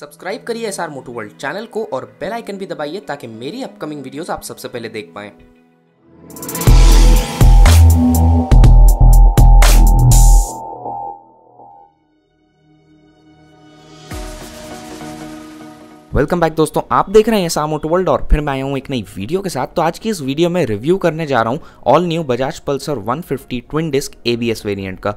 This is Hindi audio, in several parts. सब्सक्राइब करिए SR मोटोवर्ल्ड चैनल को और बेल आइकन भी दबाइए ताकि मेरी अपकमिंग वीडियोस आप सबसे पहले देख पाएं। वेलकम बैक दोस्तों, आप देख रहे हैं SR मोटोवर्ल्ड और फिर मैं आया हूँ एक नई वीडियो के साथ। तो आज की इस वीडियो में रिव्यू करने जा रहा हूँ all new Bajaj Pulsar 150 twin disc ABS variant का।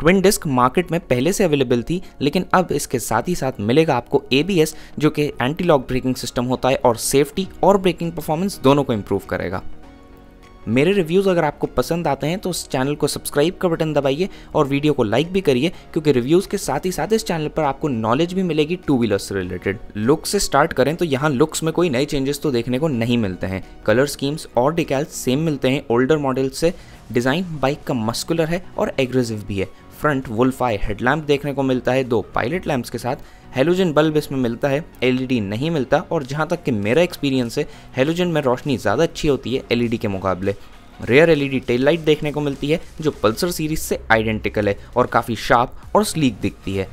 ट्विन डिस्क मार्केट में पहले से अवेलेबल थी, लेकिन अब इसके साथ ही साथ मिलेगा आपको ABS जो कि एंटी लॉक ब्रेकिंग सिस्टम होता है और सेफ्टी और ब्रेकिंग परफॉर्मेंस दोनों को इम्प्रूव करेगा। मेरे रिव्यूज़ अगर आपको पसंद आते हैं तो इस चैनल को सब्सक्राइब का बटन दबाइए और वीडियो को लाइक भी करिए, क्योंकि रिव्यूज़ के साथ ही साथ इस चैनल पर आपको नॉलेज भी मिलेगी टू व्हीलर्स से रिलेटेड। लुक से स्टार्ट करें तो यहाँ लुक्स में कोई नए चेंजेस तो देखने को नहीं मिलते हैं। कलर स्कीम्स और डिकैल्स सेम मिलते हैं ओल्डर मॉडल से। डिज़ाइन बाइक का मस्कुलर है और एग्रेसिव भी है। फ्रंट वुल्फ आई हेडलैम्प देखने को मिलता है दो पायलट लैम्प्स के साथ। हेलोजन बल्ब इसमें मिलता है, LED नहीं मिलता। और जहाँ तक कि मेरा एक्सपीरियंस है, हेलोजन में रोशनी ज़्यादा अच्छी होती है LED के मुकाबले। रेयर LED टेल लाइट देखने को मिलती है जो पल्सर सीरीज से आइडेंटिकल है और काफ़ी शार्प और स्लीक दिखती है।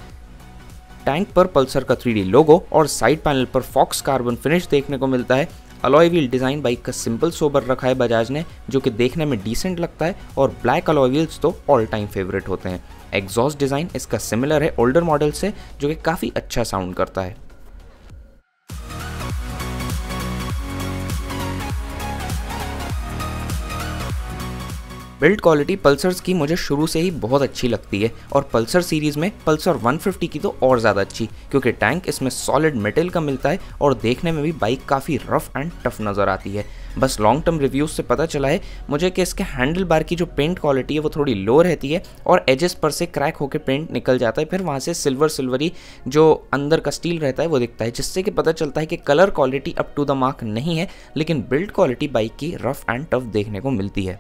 टैंक पर पल्सर का 3D लोगो और साइड पैनल पर फॉक्स कार्बन फिनिश देखने को मिलता है। अलॉय व्हील डिज़ाइन बाइक का सिंपल सोबर रखा है बजाज ने, जो कि देखने में डिसेंट लगता है और ब्लैक अलॉय व्हील्स तो ऑल टाइम फेवरेट होते हैं। एग्जॉस्ट डिज़ाइन इसका सिमिलर है ओल्डर मॉडल से, जो कि काफ़ी अच्छा साउंड करता है। बिल्ड क्वालिटी पल्सर्स की मुझे शुरू से ही बहुत अच्छी लगती है और पल्सर सीरीज़ में पल्सर 150 की तो और ज़्यादा अच्छी, क्योंकि टैंक इसमें सॉलिड मेटल का मिलता है और देखने में भी बाइक काफ़ी रफ एंड टफ नज़र आती है। बस लॉन्ग टर्म रिव्यूज़ से पता चला है मुझे कि इसके हैंडल बार की जो पेंट क्वालिटी है वो थोड़ी लो रहती है और एजेस पर से क्रैक होकर पेंट निकल जाता है। फिर वहाँ से सिल्वरी जो अंदर का स्टील रहता है वो दिखता है, जिससे कि पता चलता है कि colour quality up to the mark नहीं है, लेकिन बिल्ड क्वालिटी बाइक की रफ एंड टफ देखने को मिलती है।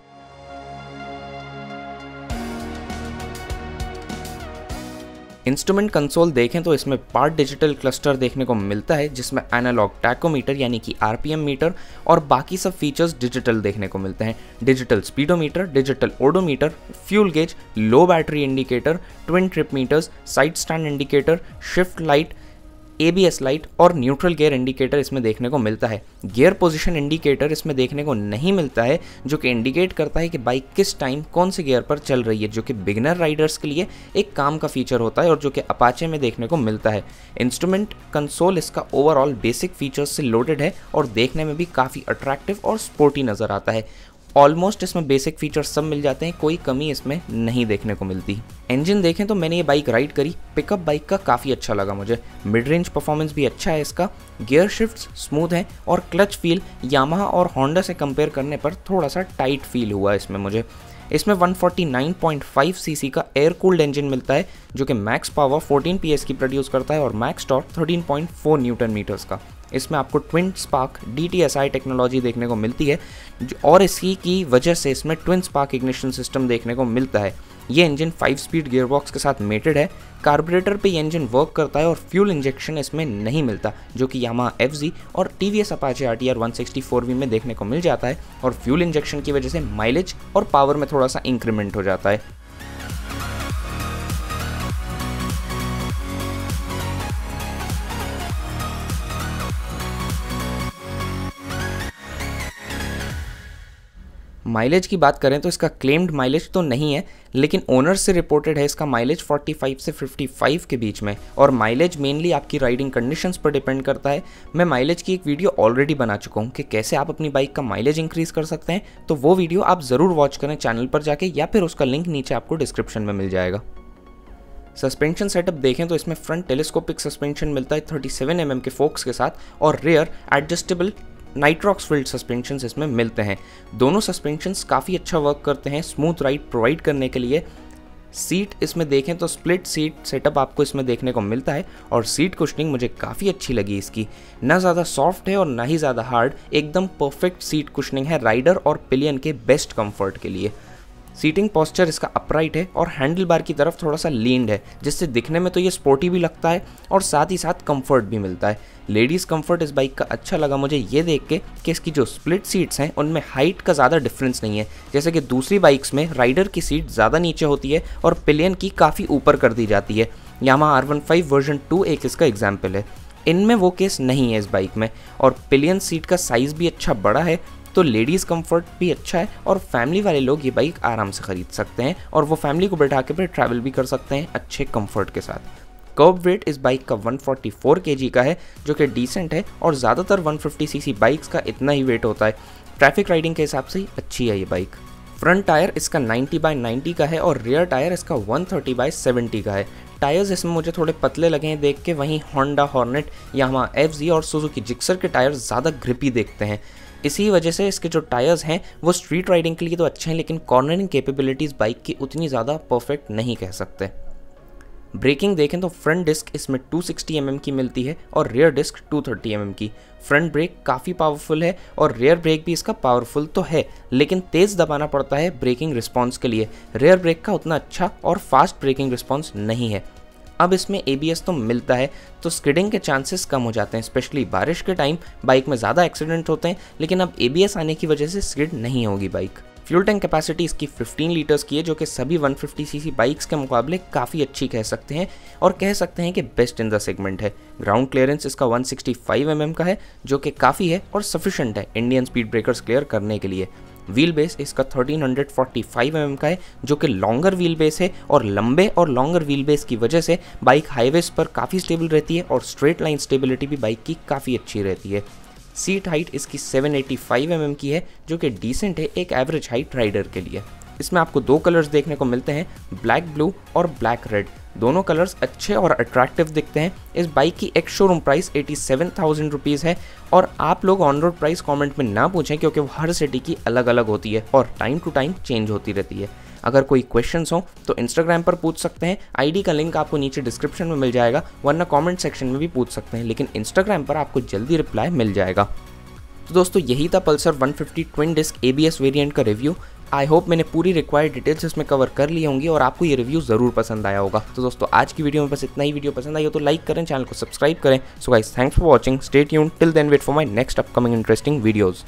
इंस्ट्रूमेंट कंसोल देखें तो इसमें पार्ट डिजिटल क्लस्टर देखने को मिलता है, जिसमें एनालॉग टैकोमीटर यानी कि RPM मीटर और बाकी सब फीचर्स डिजिटल देखने को मिलते हैं। Digital speedometer, digital odometer, fuel gauge, low battery indicator, twin trip meters, side stand indicator, shift light, ABS light और न्यूट्रल गियर इंडिकेटर इसमें देखने को मिलता है। गियर पोजीशन इंडिकेटर इसमें देखने को नहीं मिलता है, जो कि इंडिकेट करता है कि बाइक किस टाइम कौन से गियर पर चल रही है, जो कि बिगिनर राइडर्स के लिए एक काम का फीचर होता है और जो कि अपाचे में देखने को मिलता है। इंस्ट्रूमेंट कंसोल इसका ओवरऑल बेसिक फीचर्स से लोडेड है और देखने में भी काफ़ी अट्रैक्टिव और स्पोर्टी नज़र आता है। ऑलमोस्ट इसमें बेसिक फीचर्स सब मिल जाते हैं, कोई कमी इसमें नहीं देखने को मिलती। इंजन देखें तो मैंने ये बाइक राइड करी, पिकअप बाइक का काफ़ी अच्छा लगा मुझे। मिड रेंज परफॉर्मेंस भी अच्छा है इसका। गियर शिफ्ट्स स्मूथ हैं और क्लच फील यामाहा और होंडा से कंपेयर करने पर थोड़ा सा टाइट फील हुआ इसमें मुझे। इसमें 149.5 cc का एयर कूल्ड इंजन मिलता है, जो कि मैक्स पावर 14 PS की प्रोड्यूस करता है और मैक्स टॉर्क 13.4 न्यूटन मीटर्स का। इसमें आपको ट्विन स्पार्क DTSI टेक्नोलॉजी देखने को मिलती है और इसी की वजह से इसमें ट्विन स्पार्क इग्निशन सिस्टम देखने को मिलता है। ये इंजन 5-स्पीड गियरबॉक्स के साथ मेटेड है। कार्बोरेटर पे ये इंजन वर्क करता है और फ्यूल इंजेक्शन इसमें नहीं मिलता, जो कि यामाहा FZ और TVS अपाचे RTR 160 4V में देखने को मिल जाता है। और फ्यूल इंजेक्शन की वजह से माइलेज और पावर में थोड़ा सा इंक्रीमेंट हो जाता है। माइलेज की बात करें तो इसका क्लेम्ड माइलेज तो नहीं है, लेकिन ओनर से रिपोर्टेड है इसका माइलेज 45 से 55 के बीच में। और माइलेज मेनली आपकी राइडिंग कंडीशंस पर डिपेंड करता है। मैं माइलेज की एक वीडियो ऑलरेडी बना चुका हूँ कि कैसे आप अपनी बाइक का माइलेज इंक्रीज़ कर सकते हैं, तो वो वीडियो आप ज़रूर वॉच करें चैनल पर जाके, या फिर उसका लिंक नीचे आपको डिस्क्रिप्शन में मिल जाएगा। सस्पेंशन सेटअप देखें तो इसमें फ्रंट टेलीस्कोपिक सस्पेंशन मिलता है 37 mm के फोक्स के साथ और rear adjustable nitrox filled suspension इसमें मिलते हैं। दोनों सस्पेंशंस काफ़ी अच्छा वर्क करते हैं स्मूथ राइड प्रोवाइड करने के लिए। सीट इसमें देखें तो स्प्लिट सीट सेटअप आपको इसमें देखने को मिलता है और सीट कुशनिंग मुझे काफ़ी अच्छी लगी इसकी। ना ज़्यादा सॉफ्ट है और ना ही ज़्यादा हार्ड, एकदम परफेक्ट सीट कुशनिंग है राइडर और पिलियन के बेस्ट कम्फर्ट के लिए। सीटिंग पॉस्चर इसका अपराइट है और हैंडल बार की तरफ थोड़ा सा लीन्ड है, जिससे दिखने में तो ये स्पोर्टी भी लगता है और साथ ही साथ कंफर्ट भी मिलता है। लेडीज़ कंफर्ट इस बाइक का अच्छा लगा मुझे ये देख के कि इसकी जो स्प्लिट सीट्स हैं उनमें हाइट का ज़्यादा डिफरेंस नहीं है, जैसे कि दूसरी बाइक्स में राइडर की सीट ज़्यादा नीचे होती है और पिलियन की काफ़ी ऊपर कर दी जाती है। यामाहा R15 वर्जन 2 एक इसका एग्जाम्पल है। इनमें वो केस नहीं है इस बाइक में, और पिलियन सीट का साइज़ भी अच्छा बड़ा है, तो लेडीज़ कंफर्ट भी अच्छा है और फैमिली वाले लोग ये बाइक आराम से खरीद सकते हैं और वो फैमिली को बैठा के फिर ट्रैवल भी कर सकते हैं अच्छे कंफर्ट के साथ। कर्ब वेट इस बाइक का 144 kg का है जो कि डिसेंट है, और ज़्यादातर 150 सीसी बाइक्स का इतना ही वेट होता है। ट्रैफिक राइडिंग के हिसाब से अच्छी है ये बाइक। फ्रंट टायर इसका 90/90 का है और रियर टायर इसका 130/70 का है। टायर्स इसमें मुझे थोड़े पतले लगे हैं देख के, वहीं होंडा हॉर्नेट, यामाहा FZ और सुजुकी जिक्सर के टायर ज़्यादा ग्रिपी देखते हैं। इसी वजह से इसके जो टायर्स हैं वो स्ट्रीट राइडिंग के लिए तो अच्छे हैं, लेकिन कॉर्नरिंग कैपेबिलिटीज़ बाइक की उतनी ज़्यादा परफेक्ट नहीं कह सकते। ब्रेकिंग देखें तो फ्रंट डिस्क इसमें 260 mm की मिलती है और रियर डिस्क 230 mm की। फ्रंट ब्रेक काफ़ी पावरफुल है और रियर ब्रेक भी इसका पावरफुल तो है, लेकिन तेज़ दबाना पड़ता है ब्रेकिंग रिस्पॉन्स के लिए। रियर ब्रेक का उतना अच्छा और फास्ट ब्रेकिंग रिस्पॉन्स नहीं है। अब इसमें ABS तो मिलता है, तो स्किडिंग के चांसेस कम हो जाते हैं, स्पेशली बारिश के टाइम बाइक में ज़्यादा एक्सीडेंट होते हैं, लेकिन अब ABS आने की वजह से स्किड नहीं होगी बाइक। फ्यूल टैंक कैपेसिटी इसकी 15 लीटर्स की है, जो कि सभी 150 सीसी बाइक्स के मुकाबले काफ़ी अच्छी कह सकते हैं, और कह सकते हैं कि बेस्ट इन द सेगमेंट है। ग्राउंड क्लियरेंस इसका 165 mm का है, जो कि काफ़ी है और सफिशेंट है इंडियन स्पीड ब्रेकर्स क्लियर करने के लिए। व्हील बेस इसका 1345 mm का है, जो कि लॉन्गर व्हील बेस है, और लंबे और लॉन्गर व्हील बेस की वजह से बाइक हाईवेज पर काफ़ी स्टेबल रहती है और स्ट्रेट लाइन स्टेबिलिटी भी बाइक की काफ़ी अच्छी रहती है। सीट हाइट इसकी 785 mm की है, जो कि डिसेंट है एक एवरेज हाइट राइडर के लिए। इसमें आपको दो कलर्स देखने को मिलते हैं, ब्लैक ब्लू और ब्लैक रेड। दोनों कलर्स अच्छे और अट्रैक्टिव दिखते हैं। इस बाइक की एक्स शोरूम प्राइस 87,000 रुपीज़ है, और आप लोग ऑन रोड प्राइस कमेंट में ना पूछें क्योंकि वो हर सिटी की अलग अलग होती है और टाइम टू टाइम चेंज होती रहती है। अगर कोई क्वेश्चंस हो तो इंस्टाग्राम पर पूछ सकते हैं, आईडी का लिंक आपको नीचे डिस्क्रिप्शन में मिल जाएगा, वरना कमेंट सेक्शन में भी पूछ सकते हैं, लेकिन इंस्टाग्राम पर आपको जल्दी रिप्लाई मिल जाएगा। तो दोस्तों यही था Pulsar 150 twin disc ABS variant का रिव्यू। आई होप मैंने पूरी रिक्वायर्ड डिटेल्स इसमें कवर कर ली होंगी और आपको ये रिव्यू ज़रूर पसंद आया होगा। तो दोस्तों आज की वीडियो में बस इतना ही। वीडियो पसंद आई हो तो लाइक करें, चैनल को सब्सक्राइब करें। So guys thanks for watching, stay tuned, till then wait for my next upcoming interesting videos.